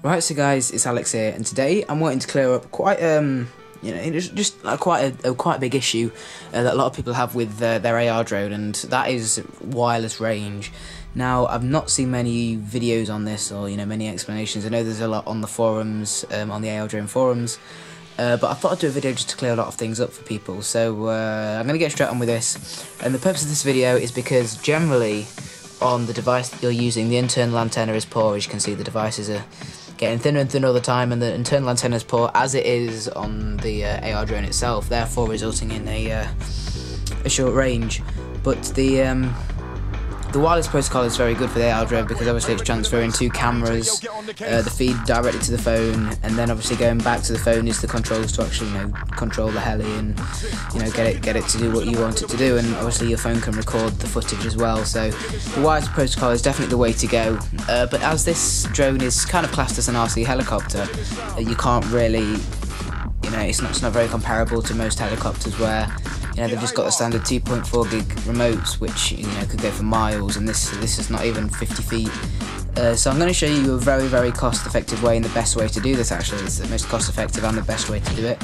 Right, so guys, it's Alex here, and today I'm wanting to clear up quite quite a big issue that a lot of people have with their AR drone, and that is wireless range. Now, I've not seen many videos on this or many explanations. I know there's a lot on the forums, on the AR drone forums, but I thought I'd do a video just to clear a lot of things up for people. So I'm going to get straight on with this, and the purpose of this video is because generally on the device that you're using, the internal antenna is poor. As you can see, the devices are getting thinner and thinner all the time, and the internal antenna is poor, as it is on the AR drone itself, therefore resulting in a short range. But the wireless protocol is very good for the AR drone because obviously it's transferring two cameras, the feed directly to the phone, and then obviously going back to the phone is the controls to actually control the heli and get it to do what you want it to do, and obviously your phone can record the footage as well. So the wireless protocol is definitely the way to go. But as this drone is kind of classed as an RC helicopter, you can't really, it's not very comparable to most helicopters where they've just got the standard 2.4 gig remotes, which could go for miles, and this is not even 50 feet. So I'm going to show you a very, very cost-effective way, and the best way to do this actually is the most cost-effective and the best way to do it.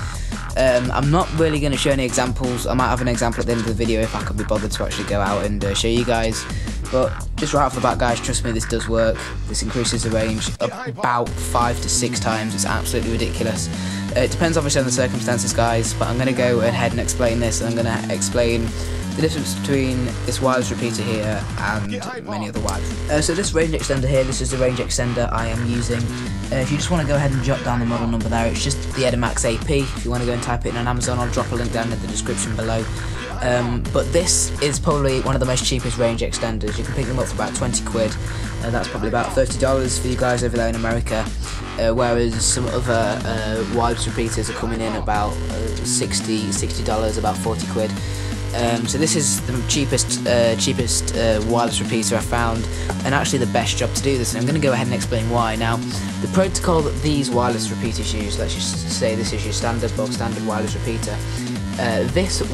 I'm not really going to show any examples. I might have an example at the end of the video if I can be bothered to actually go out and show you guys. But just right off the bat, guys, trust me, this does work. This increases the range about 5 to 6 times. It's absolutely ridiculous. It depends obviously on the circumstances, guys, but I'm going to go ahead and explain this, and I'm going to explain the difference between this wireless repeater here and many other wireless. So this range extender here, this is the range extender I am using. If you just want to go ahead and jot down the model number there, it's just the Edimax AP. If you want to go and type it in on Amazon, I'll drop a link down in the description below. But this is probably one of the most cheapest range extenders. You can pick them up for about 20 quid, and that's probably about $30 for you guys over there in America, whereas some other wireless repeaters are coming in about $60, about 40 quid. So this is the cheapest wireless repeater I found, and actually the best job to do this, and I'm going to go ahead and explain why. Now, the protocol that these wireless repeaters use, let's just say this is your standard, box standard wireless repeater.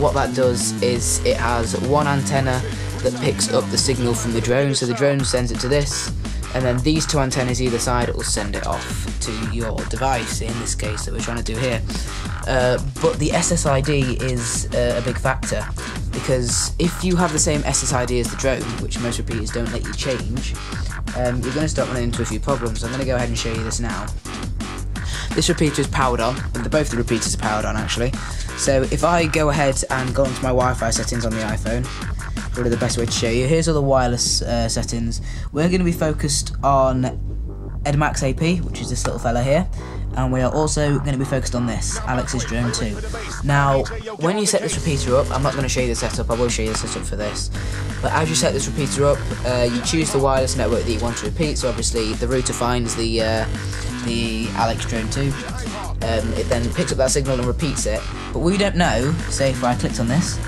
What that does is it has one antenna that picks up the signal from the drone, so the drone sends it to this, and then these two antennas either side will send it off to your device, in this case that we're trying to do here. But the SSID is a big factor, because if you have the same SSID as the drone, which most repeaters don't let you change, you're going to start running into a few problems. I'm going to go ahead and show you this now. This repeater is powered on, and both the repeaters are powered on actually. So if I go ahead and go onto my Wi-Fi settings on the iPhone, probably the best way to show you. Here's all the wireless settings. We're going to be focused on Edimax AP, which is this little fella here, and we are also going to be focused on this, Alex's Drone 2. Now, when you set this repeater up, I'm not going to show you the setup, I will show you the setup for this, but as you set this repeater up, you choose the wireless network that you want to repeat, so obviously the router finds the Alex Drone 2, it then picks up that signal and repeats it, but we don't know, say if I clicked on this,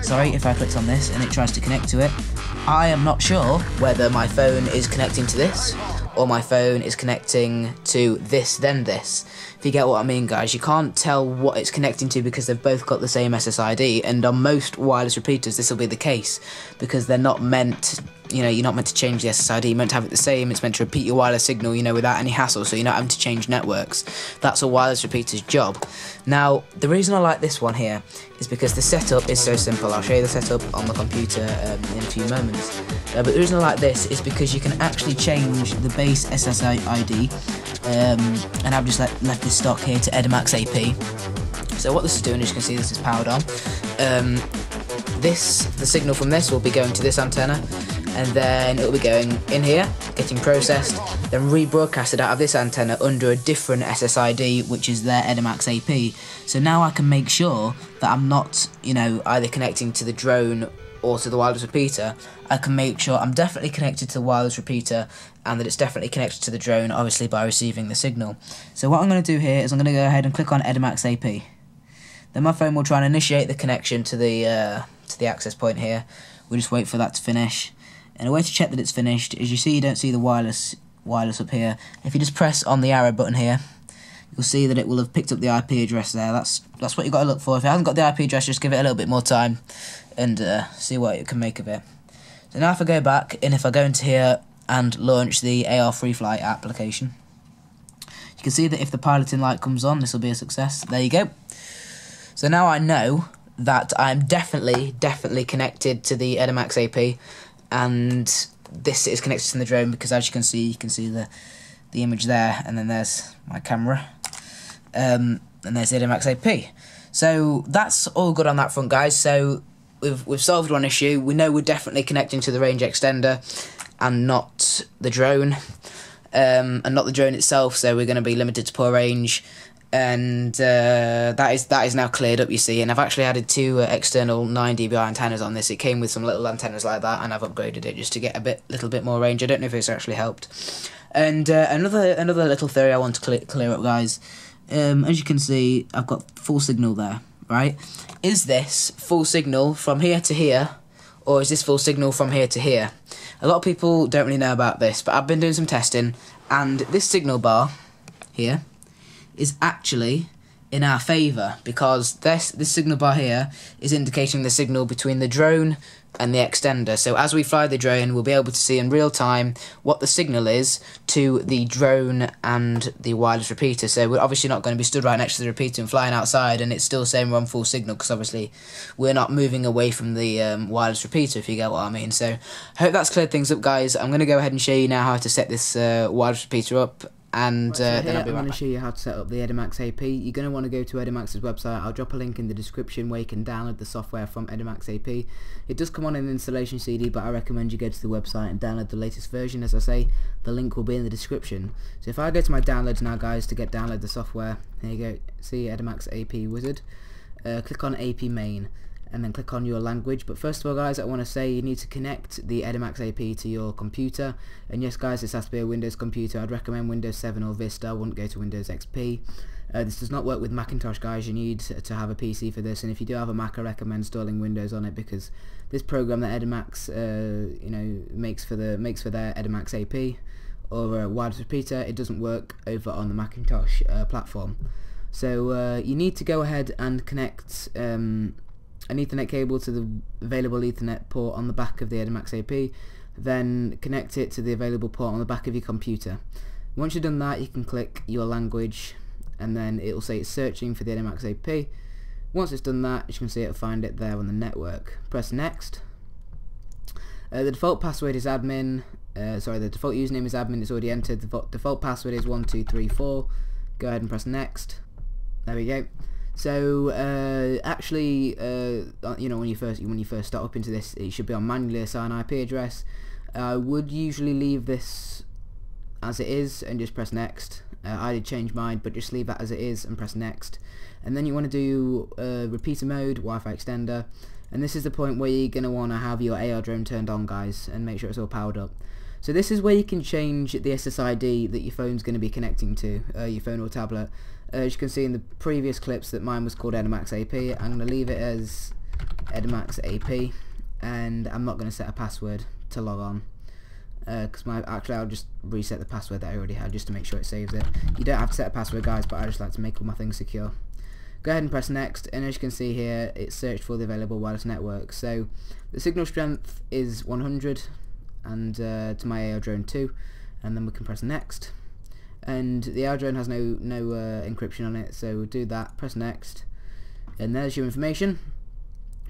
sorry, if I clicked on this and it tries to connect to it, I am not sure whether my phone is connecting to this, or my phone is connecting to this then this, if you get what I mean, guys. You can't tell what it's connecting to because they've both got the same SSID, and on most wireless repeaters this will be the case, because they're not meant, you're not meant to change the SSID, you're meant to have it the same, it's meant to repeat your wireless signal, without any hassle, so you're not having to change networks. That's a wireless repeater's job. Now, the reason I like this one here is because the setup is so simple. I'll show you the setup on the computer in a few moments. But the reason I like this is because you can actually change the base SSID, and I've just left this stock here to Edimax AP. So what this is doing, as you can see, this is powered on. The signal from this will be going to this antenna, and then it'll be going in here, getting processed, then rebroadcasted out of this antenna under a different SSID, which is their Edimax AP. So now I can make sure that I'm not, either connecting to the drone or to the wireless repeater. I can make sure I'm definitely connected to the wireless repeater, and that it's definitely connected to the drone, obviously by receiving the signal. So what I'm going to do here is I'm going to go ahead and click on Edimax AP. Then my phone will try and initiate the connection to the access point here. We'll just wait for that to finish. And a way to check that it's finished is, you don't see the wireless up here. If you just press on the arrow button here, you'll see that it will have picked up the IP address there. That's what you've got to look for. If it hasn't got the IP address, just give it a little bit more time and see what it can make of it. So now if I go back, and if I go into here and launch the AR Free Flight application, can see that if the piloting light comes on, this will be a success. There you go. So now I know that I'm definitely connected to the Edimax AP, and this is connected to the drone, because as you can see the image there, and then there's my camera, and there's the Edimax AP. So that's all good on that front, guys. So we've solved one issue. We know we're definitely connecting to the range extender and not the drone, and not the drone itself, so we're going to be limited to poor range. And that is now cleared up, you see. And I've actually added two external 9 dBi antennas on this. It came with some little antennas like that, and I've upgraded it just to get a little bit more range. I don't know if it's actually helped. And another little theory I want to clear up, guys. As you can see, I've got full signal there, right? Is this full signal from here to here, or is this full signal from here to here? A lot of people don't really know about this, but I've been doing some testing, and this signal bar here is actually in our favour, because this signal bar here is indicating the signal between the drone and the extender. So as we fly the drone, we'll be able to see in real time what the signal is to the drone and the wireless repeater. So we're obviously not going to be stood right next to the repeater and flying outside and it's still saying we're on full signal, because obviously we're not moving away from the wireless repeater, if you get what I mean. So I hope that's cleared things up, guys. I'm going to go ahead and show you now how to set this wireless repeater up. And right, so then I'll be going to show you how to set up the Edimax AP. You're going to want to go to Edimax's website. I'll drop a link in the description where you can download the software from Edimax AP. It does come on an installation CD, but I recommend you go to the website and download the latest version. As I say, the link will be in the description. So if I go to my downloads now, guys, to download the software, there you go. See Edimax AP Wizard. Click on AP Main, and then click on your language. But first of all, guys, I want to say you need to connect the Edimax AP to your computer. And yes, guys, this has to be a Windows computer. I'd recommend Windows 7 or Vista. I wouldn't go to Windows XP. This does not work with Macintosh, guys. You need to have a PC for this, and if you do have a Mac, I recommend installing Windows on it, because this program that Edimax you know, makes for their Edimax AP or a wireless repeater, it doesn't work over on the Macintosh platform. So you need to go ahead and connect an Ethernet cable to the available Ethernet port on the back of the Edimax AP, then connect it to the available port on the back of your computer. Once you've done that, you can click your language, and then it will say it's searching for the Edimax AP. Once it's done that, you can see it will find it there on the network. Press next. The default password is admin. The default username is admin. It's already entered. The default password is 1234. Go ahead and press next. There we go. So actually, you know, when you first start up into this, it should be on manually assign IP address. I would usually leave this as it is and just press next. I did change mine, but just leave that as it is and press next. And then you want to do repeater mode, Wi-Fi extender, and this is the point where you're going to want to have your AR drone turned on, guys, and make sure it's all powered up. So this is where you can change the SSID that your phone's going to be connecting to, your phone or tablet. As you can see in the previous clips that mine was called Edimax AP. I'm going to leave it as Edimax AP, and I'm not going to set a password to log on, because I'll just reset the password that I already had just to make sure it saves it. You don't have to set a password, guys, but I just like to make all my things secure. Go ahead and press next, and as you can see here, it's searched for the available wireless network. So the signal strength is 100 and to my AR Drone 2, and then we can press next. And the AR Drone has no encryption on it, so we'll do that. Press next, and there's your information.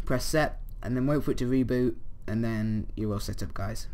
Press set, and then wait for it to reboot, and then you're all set up, guys.